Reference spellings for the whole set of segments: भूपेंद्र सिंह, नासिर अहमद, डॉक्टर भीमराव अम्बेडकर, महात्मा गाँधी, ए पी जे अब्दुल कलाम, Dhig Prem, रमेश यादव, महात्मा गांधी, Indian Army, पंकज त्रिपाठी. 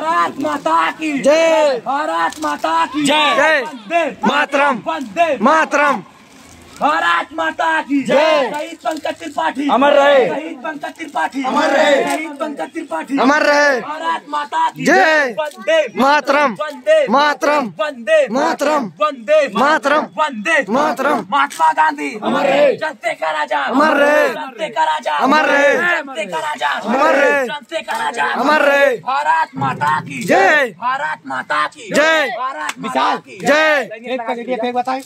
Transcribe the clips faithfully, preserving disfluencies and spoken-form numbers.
भारत माता की जय, भारत माता की जय, वंदे मातरम, वंदे मातरम, भारत माता की जय। शहीद पंकज त्रिपाठी अमर रहे, शहीद पंकज त्रिपाठी अमर रहे, शहीद पंकज त्रिपाठी अमर रहे, भारत माता की जय। वंदे मातरम, वंदे मातरम, वंदे मातरम, वंदे मातरम, वंदे मातरम, महात्मा गाँधी अमर रहे, जनते का राजा अमर रहे, जनते का राजा अमर रहे, जनते का राजा अमर रहे, जनते का राजा अमर रहे, भारत माता की जय, भारत माता की जय, भारत माता की जय, बताए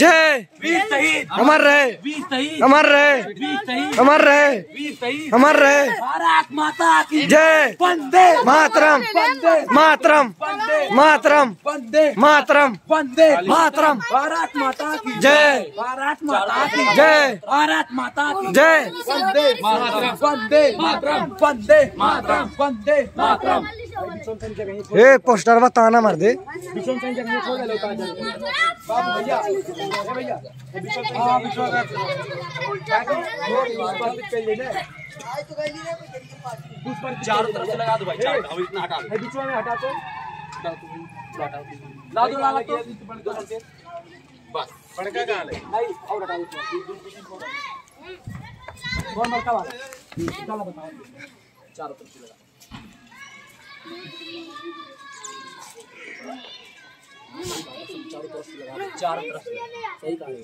जय, वीर शहीद अमर रहे, वीर शहीद अमर रहे, वीर शहीद अमर रहे, वीर शहीद अमर रहे, भारत माता की जय। वंदे मातरम, वंदे मातरम, वंदे मातरम, वंदे मातरम, वंदे मातरम, भारत माता की जय, भारत माता की जय, भारत माता की जय। वंदे मातरम, वंदे मातरम, वंदे मातरम, वंदे मातरम। ये पोस्टर में ताना मार दे भैया, चारों तरफ से लगा दो भाई, अब इतना हटा बीचों में हटा दो, ला दो ला दो बस, बड़का कहाँ है नहीं, और हटा दो बताओ, चारों तरफ से लगा। चारों तरफ से लगा, चारों तरफ सही कहा।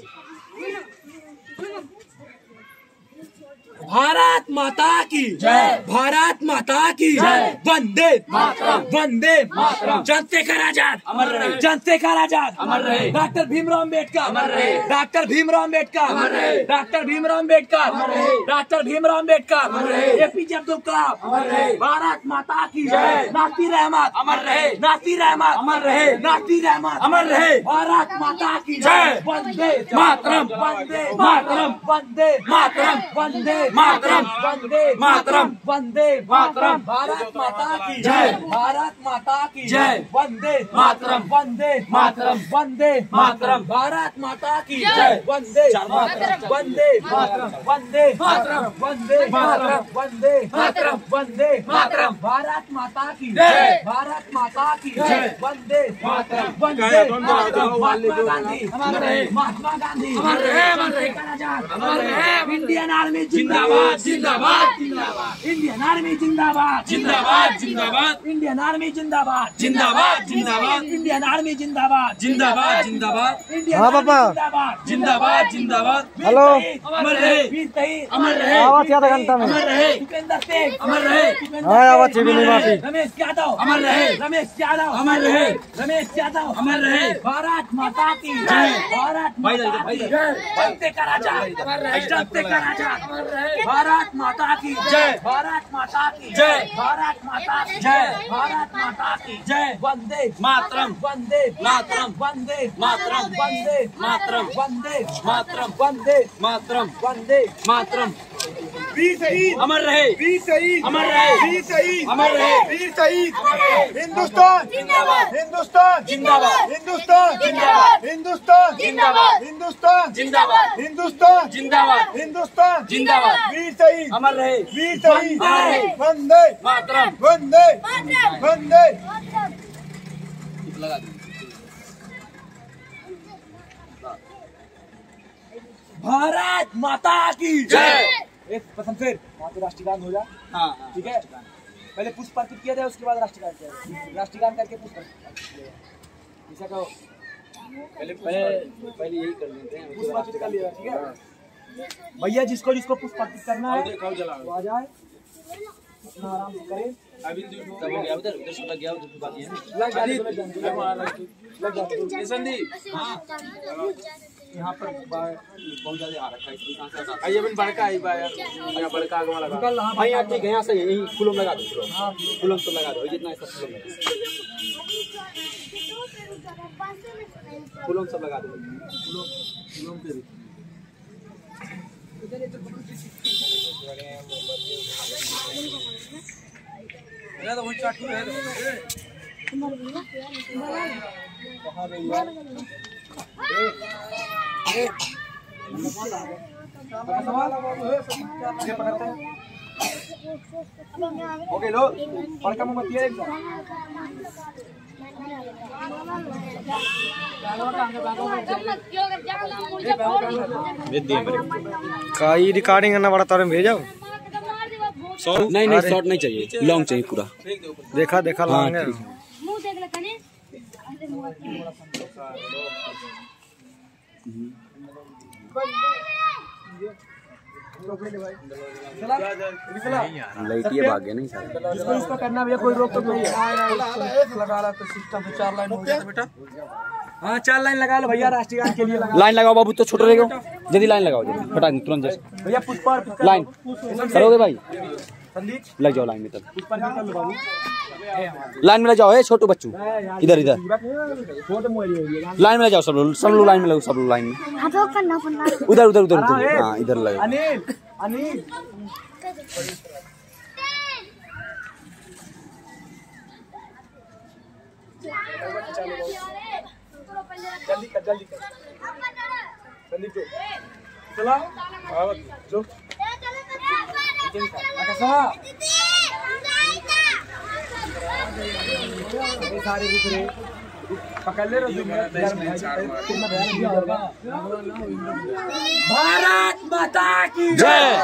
भारत माता की जय, भारत माता की जय, वंदे मातरम, वंदे मातरम, जनते का राजा अमर रहे, जनते का राजा अमर रहे, डॉक्टर भीमराव अम्बेडकर अमर रहे, डॉक्टर भीमराव अम्बेडकर अमर रहे, डॉक्टर भीमराव अम्बेडकर अमर रहे, डॉक्टर भीमराव अम्बेडकर अमर रहे, ए पी जे अब्दुल कलाम अमर रहे, भारत माता की जय। नासिर अहमद अमर रहे, नासिर अहमद अमर रहे, नासिर अहमद अमर रहे, भारत माता की जय। वंदे मातरम, वंदे मातरम, वंदे मातरम, वंदे मातरम, वंदे मातरम, वंदे मातरम, भारत माता की जय, भारत माता की जय। वंदे मातरम, वंदे मातरम, वंदे मातरम, भारत माता की जय। वंदे मातरम, वंदे मातरम, वंदे मातरम, वंदे मातरम, वंदे मातरम, वंदे मातरम, भारत माता की जय, भारत माता की जय। वंदे मातरम, वंदे मातरम, महात्मा गांधी हमारे, महात्मा गांधी हमारे, इंडियन आर्मी जिंदाबाद, जिंदाबाद, जिंदाबाद, इंडियन आर्मी जिंदाबाद, जिंदाबाद, जिंदाबाद, इंडियन आर्मी जिंदाबाद, जिंदाबाद, जिंदाबाद, इंडियन आर्मी जिंदाबाद, जिंदाबाद, जिंदाबाद, हाँ पापा जिंदाबाद, जिंदाबाद। हेलो अमर रहे, वीर शहीद अमर रहे, आवाज याद घंटा में अमर रहे, भूपेंद्र सिंह अमर रहे, हाँ आवाज चीनी निवासी, रमेश यादव अमर रहे, रमेश यादव अमर रहे, रमेश यादव अमर रहे, भारत माता की जय, भारत माता की जय, जनते का राजा अमर रहे, जनते का राजा अमर रहे, भारत माता की जय, भारत माता की जय, भारत माता की जय, भारत माता की जय। वंदे मातरम, वंदे मातरम, वंदे मातरम, वंदे मातरम, वंदे मातरम, वंदे मातरम, वंदे मातरम, वीर शहीद अमर रहे, वीर शहीद अमर रहे, वीर शहीद अमर रहे, वीर शहीद। हिंदुस्तान जिंदाबाद, हिंदुस्तान जिंदाबाद, हिंदुस्तान जिंदाबाद, हिंदुस्तान जिंदाबाद, हिंदुस्तान जिंदाबाद, हिंदुस्तान जिंदाबाद, हिंदुस्तान जिंदाबाद, वीर शहीद अमर रहे, वीर शहीद। वंदे मातरम, वंदे वंदे लगा दो। भारत माता की जय। एक पसंद फिर वहाँ पे राष्ट्रगान हो जाए, हाँ ठीक है, पहले पुष्प अर्पित किया जाए, उसके बाद राष्ट्रगान किया जाए, राष्ट्रगान करके पुष्प अर्पित किया जाए, ऐसा कहो, पहले पहले यही कर लेते हैं, पुष्प अर्पित कर लिया, ठीक है भैया, जिसको जिसको पुष्प अर्पित करना है वो आ जाए, इतना आराम से करें। अभी तो गया उधर, उधर लग गया, उधर बात है लग जाए संदीप, हाँ यहाँ पर बहुत ज्यादा आ रखा है, यहाँ ये सवाल सवाल ये पकड़ते हैं। ओके लो और कम मत किया काई रिकॉर्डिंग करना पड़ा तारे भेज जाओ। नहीं नहीं शॉर्ट नहीं चाहिए, लॉन्ग चाहिए पूरा। देखा देखा लॉन्ग है। लड़कियाँ भाग गए नहीं सारे। इसका करना भैया कोई रोक तो नहीं है। लगा रहा तो सिस्टम पे चार लाइन हो गया बेटा। हाँ चार लाइन लगा लो भैया, राष्ट्रीय गान के लिए लगा। लाइन लगाओ बाबू तो छोटे रहेगा, जल्दी लाइन लगाओ जल्दी फटा तुरंत जस्ट भैया। पुष्पा लाइन करोगे भाई, लग जाओ लाइन में, तब लाइन में लग जाओ। ए छोटू बच्चू इधर इधर लाइन में लग जाओ, सब लोग सब लोग लाइन में लगो, सब लोग लाइन में उधर उधर उधर उधर। हाँ इधर लग अनिल अनिल जल्दी कर जल्दी कर जल्दी जो चला जो सारे दूसरे पकड़ ले भारत माता की जय।